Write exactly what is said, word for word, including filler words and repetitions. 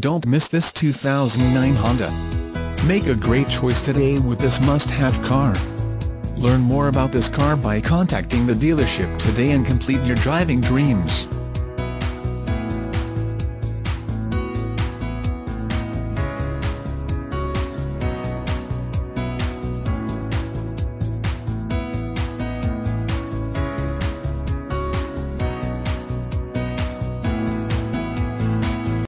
Don't miss this two thousand nine Honda. Make a great choice today with this must-have car. Learn more about this car by contacting the dealership today and complete your driving dreams.